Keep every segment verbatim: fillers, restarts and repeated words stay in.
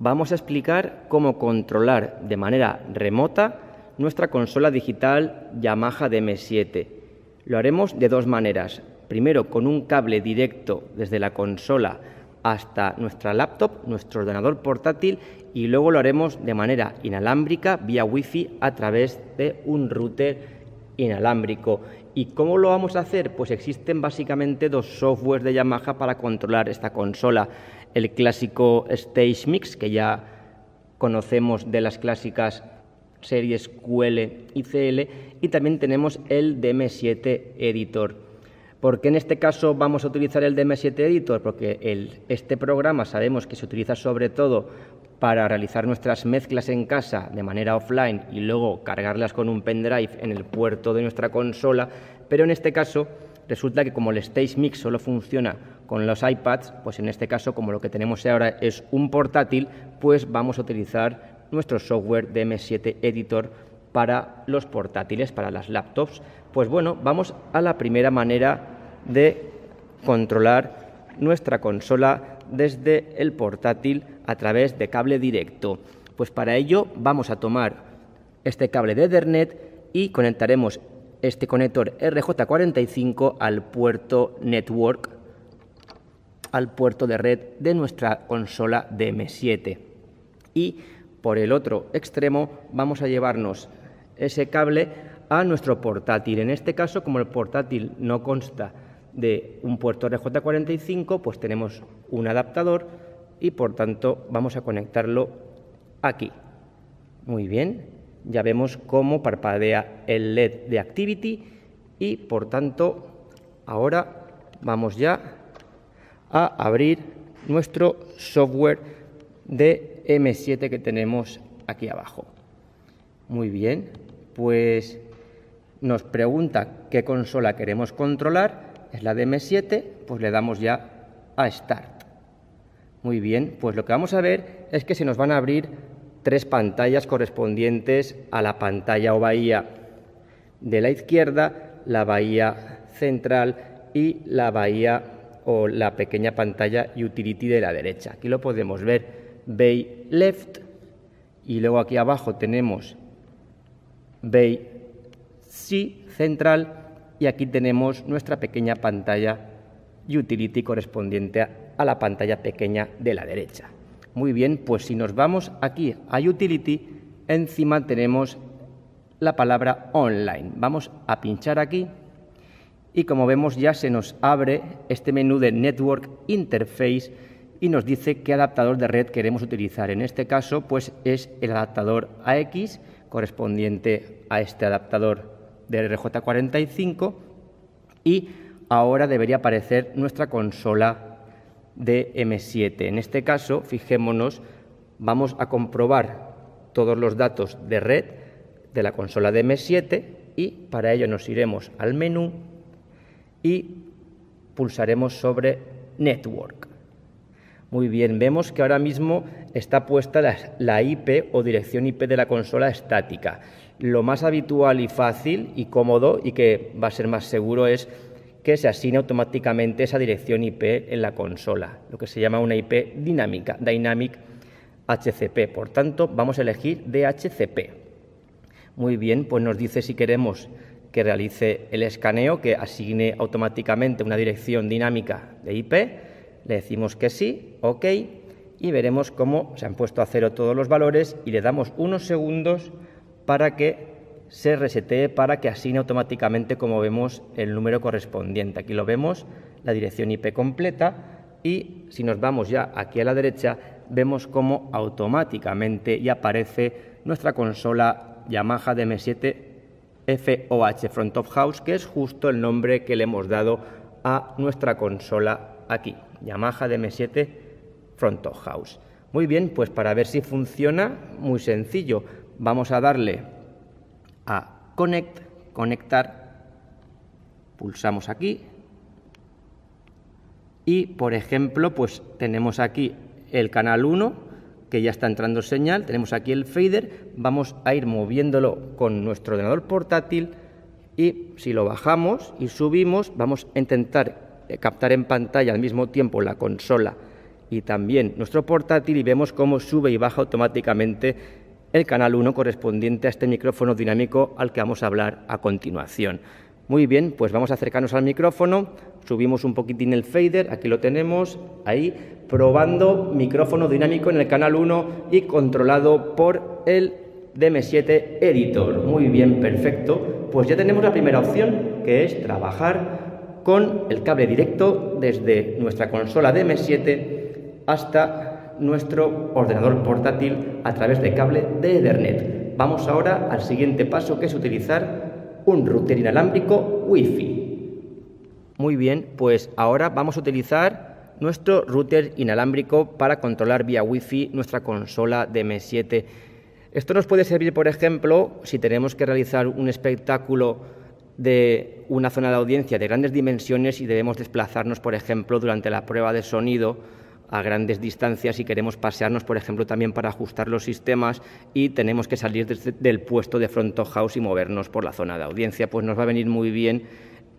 vamos a explicar cómo controlar de manera remota nuestra consola digital Yamaha D M siete. Lo haremos de dos maneras. Primero, con un cable directo desde la consola hasta nuestra laptop, nuestro ordenador portátil, y luego lo haremos de manera inalámbrica vía Wi-Fi a través de un router inalámbrico. ¿Y cómo lo vamos a hacer? Pues existen básicamente dos softwares de Yamaha para controlar esta consola. El clásico StageMix, que ya conocemos de las clásicas series Q L y C L, y también tenemos el D M siete Editor. ¿Por qué en este caso vamos a utilizar el D M siete Editor? Porque el, este programa sabemos que se utiliza sobre todo para realizar nuestras mezclas en casa de manera offline y luego cargarlas con un pendrive en el puerto de nuestra consola, pero en este caso resulta que como el StageMix solo funciona con los iPads, pues en este caso como lo que tenemos ahora es un portátil, pues vamos a utilizar nuestro software D M siete Editor para los portátiles, para las laptops. Pues bueno, vamos a la primera manera de controlar nuestra consola desde el portátil a través de cable directo. Pues para ello vamos a tomar este cable de Ethernet y conectaremos este conector R J cuarenta y cinco al puerto Network, al puerto de red de nuestra consola D M siete. Y por el otro extremo vamos a llevarnos ese cable a nuestro portátil. En este caso, como el portátil no consta de un puerto R J cuarenta y cinco, pues tenemos un adaptador y por tanto vamos a conectarlo aquí. Muy bien, ya vemos cómo parpadea el L E D de Activity y por tanto ahora vamos ya a abrir nuestro software de M siete que tenemos aquí abajo. Muy bien, pues nos pregunta qué consola queremos controlar, es la D M siete, pues le damos ya a Start. Muy bien, pues lo que vamos a ver es que se nos van a abrir tres pantallas correspondientes a la pantalla o bahía de la izquierda, la bahía central y la bahía o la pequeña pantalla Utility de la derecha. Aquí lo podemos ver, Bay Left, y luego aquí abajo tenemos Bay Sí, central, y aquí tenemos nuestra pequeña pantalla Utility correspondiente a la pantalla pequeña de la derecha. Muy bien, pues si nos vamos aquí a Utility, encima tenemos la palabra Online. Vamos a pinchar aquí y como vemos ya se nos abre este menú de Network Interface y nos dice qué adaptador de red queremos utilizar. En este caso, pues es el adaptador A X correspondiente a este adaptador de R J cuarenta y cinco, y ahora debería aparecer nuestra consola de M siete. En este caso, fijémonos, vamos a comprobar todos los datos de red de la consola de M siete y para ello nos iremos al menú y pulsaremos sobre Network. Muy bien, vemos que ahora mismo está puesta la, la I P o dirección I P de la consola estática. Lo más habitual y fácil y cómodo y que va a ser más seguro es que se asigne automáticamente esa dirección I P en la consola, lo que se llama una I P dinámica, Dynamic H C P. Por tanto, vamos a elegir D H C P. Muy bien, pues nos dice si queremos que realice el escaneo, que asigne automáticamente una dirección dinámica de I P. Le decimos que sí, OK, y veremos cómo se han puesto a cero todos los valores y le damos unos segundos para que se resetee, para que asigne automáticamente, como vemos, el número correspondiente. Aquí lo vemos, la dirección I P completa, y si nos vamos ya aquí a la derecha, vemos cómo automáticamente ya aparece nuestra consola Yamaha D M siete F O H, Front of House, que es justo el nombre que le hemos dado a nuestra consola aquí. Yamaha D M siete Front of House. Muy bien, pues para ver si funciona, muy sencillo. Vamos a darle a Connect, conectar, pulsamos aquí y, por ejemplo, pues tenemos aquí el canal uno, que ya está entrando señal, tenemos aquí el fader, vamos a ir moviéndolo con nuestro ordenador portátil y si lo bajamos y subimos, vamos a intentar captar en pantalla al mismo tiempo la consola y también nuestro portátil, y vemos cómo sube y baja automáticamente el canal uno correspondiente a este micrófono dinámico al que vamos a hablar a continuación. Muy bien, pues vamos a acercarnos al micrófono, subimos un poquitín el fader, aquí lo tenemos, ahí, probando micrófono dinámico en el canal uno y controlado por el D M siete Editor. Muy bien, perfecto. Pues ya tenemos la primera opción, que es trabajar con el cable directo desde nuestra consola D M siete hasta nuestro ordenador portátil a través de cable de Ethernet. Vamos ahora al siguiente paso, que es utilizar un router inalámbrico Wi-Fi. Muy bien, pues ahora vamos a utilizar nuestro router inalámbrico para controlar vía Wi-Fi nuestra consola D M siete. Esto nos puede servir, por ejemplo, si tenemos que realizar un espectáculo de una zona de audiencia de grandes dimensiones y debemos desplazarnos, por ejemplo, durante la prueba de sonido a grandes distancias y queremos pasearnos, por ejemplo, también para ajustar los sistemas y tenemos que salir del puesto de front of house y movernos por la zona de audiencia, pues nos va a venir muy bien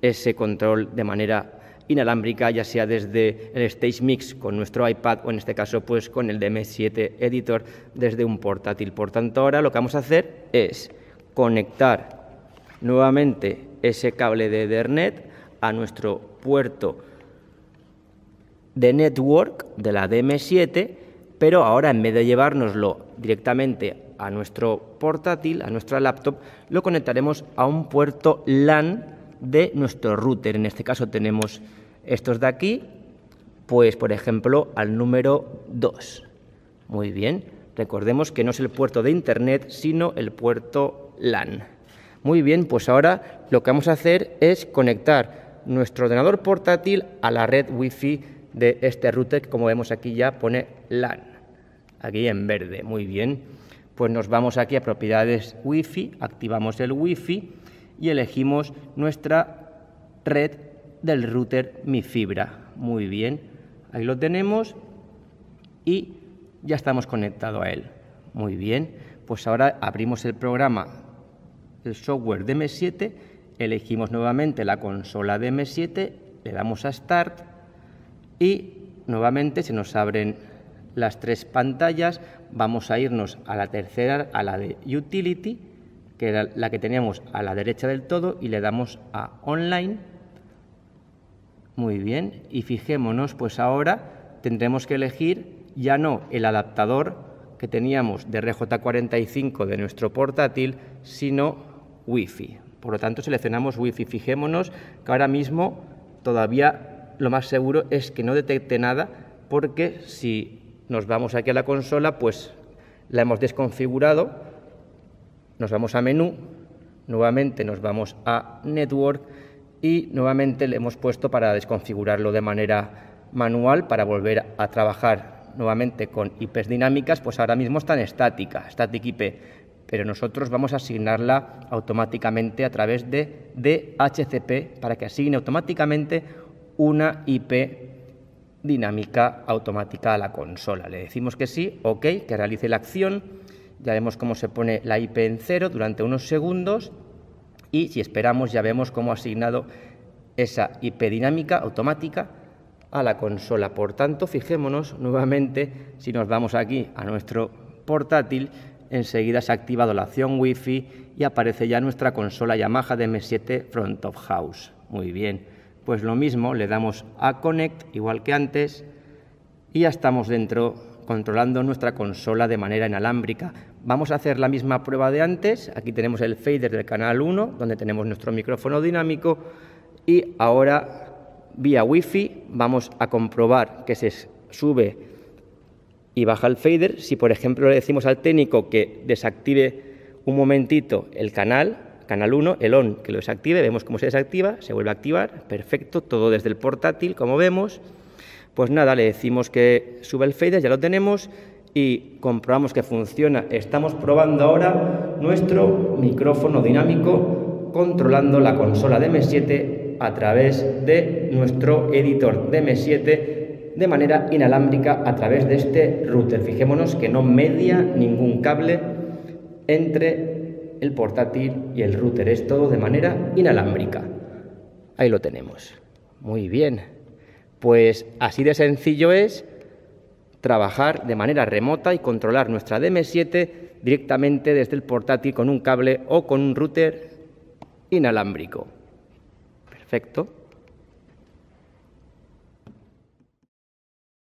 ese control de manera inalámbrica, ya sea desde el StageMix con nuestro iPad o en este caso pues con el D M siete Editor desde un portátil. Por tanto, ahora lo que vamos a hacer es conectar nuevamente ese cable de Ethernet a nuestro puerto de network de la D M siete, pero ahora en vez de llevárnoslo directamente a nuestro portátil, a nuestra laptop, lo conectaremos a un puerto LAN de nuestro router. En este caso tenemos estos de aquí, pues por ejemplo al número dos. Muy bien, recordemos que no es el puerto de internet, sino el puerto LAN. Muy bien, pues ahora lo que vamos a hacer es conectar nuestro ordenador portátil a la red Wi-Fi de este router, que como vemos aquí ya pone LAN, aquí en verde. Muy bien, pues nos vamos aquí a propiedades Wi-Fi, activamos el Wi-Fi y elegimos nuestra red del router Mi Fibra. Muy bien, ahí lo tenemos y ya estamos conectados a él. Muy bien, pues ahora abrimos el programa, el software D M siete, elegimos nuevamente la consola D M siete, le damos a Start y nuevamente se nos abren las tres pantallas. Vamos a irnos a la tercera, a la de Utility, que era la que teníamos a la derecha del todo, y le damos a Online. Muy bien, y fijémonos, pues ahora tendremos que elegir ya no el adaptador que teníamos de R J cuarenta y cinco de nuestro portátil, sino Wi-Fi. Por lo tanto, seleccionamos Wi-Fi. Fijémonos que ahora mismo todavía lo más seguro es que no detecte nada, porque si nos vamos aquí a la consola, pues la hemos desconfigurado. Nos vamos a menú, nuevamente nos vamos a network y nuevamente le hemos puesto para desconfigurarlo de manera manual, para volver a trabajar nuevamente con I Ps dinámicas, pues ahora mismo está en estática, static I P, pero nosotros vamos a asignarla automáticamente a través de D H C P para que asigne automáticamente una I P dinámica automática a la consola. Le decimos que sí, ok, que realice la acción. Ya vemos cómo se pone la I P en cero durante unos segundos y si esperamos ya vemos cómo ha asignado esa I P dinámica automática a la consola. Por tanto, fijémonos nuevamente, si nos vamos aquí a nuestro portátil, enseguida se ha activado la acción Wi-Fi y aparece ya nuestra consola Yamaha D M siete Front of House. Muy bien, pues lo mismo, le damos a Connect, igual que antes, y ya estamos dentro, controlando nuestra consola de manera inalámbrica. Vamos a hacer la misma prueba de antes. Aquí tenemos el fader del canal uno, donde tenemos nuestro micrófono dinámico, y ahora vía Wi-Fi vamos a comprobar que se sube y baja el fader. Si por ejemplo le decimos al técnico que desactive un momentito el canal, canal uno, el on, que lo desactive, vemos cómo se desactiva, se vuelve a activar, perfecto, todo desde el portátil, como vemos. Pues nada, le decimos que sube el fader, ya lo tenemos, y comprobamos que funciona. Estamos probando ahora nuestro micrófono dinámico controlando la consola D M siete a través de nuestro editor D M siete de manera inalámbrica a través de este router. Fijémonos que no media ningún cable entre el portátil y el router, es todo de manera inalámbrica. Ahí lo tenemos. Muy bien. Pues así de sencillo es trabajar de manera remota y controlar nuestra D M siete directamente desde el portátil con un cable o con un router inalámbrico. Perfecto.